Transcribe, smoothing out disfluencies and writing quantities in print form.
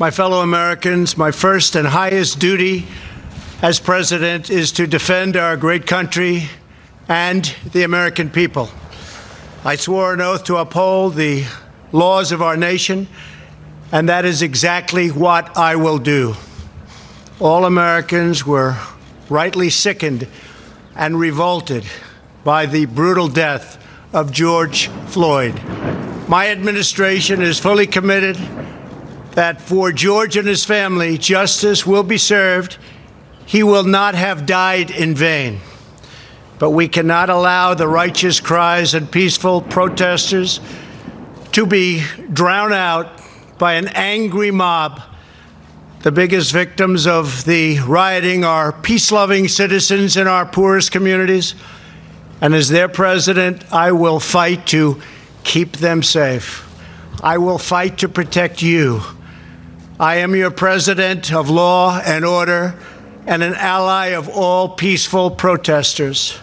My fellow Americans, my first and highest duty as president is to defend our great country and the American people. I swore an oath to uphold the laws of our nation, and that is exactly what I will do. All Americans were rightly sickened and revolted by the brutal death of George Floyd. My administration is fully committed that for George and his family, justice will be served. He will not have died in vain. But we cannot allow the righteous cries and peaceful protesters to be drowned out by an angry mob. The biggest victims of the rioting are peace-loving citizens in our poorest communities. And as their president, I will fight to keep them safe. I will fight to protect you. I am your president of law and order and an ally of all peaceful protesters.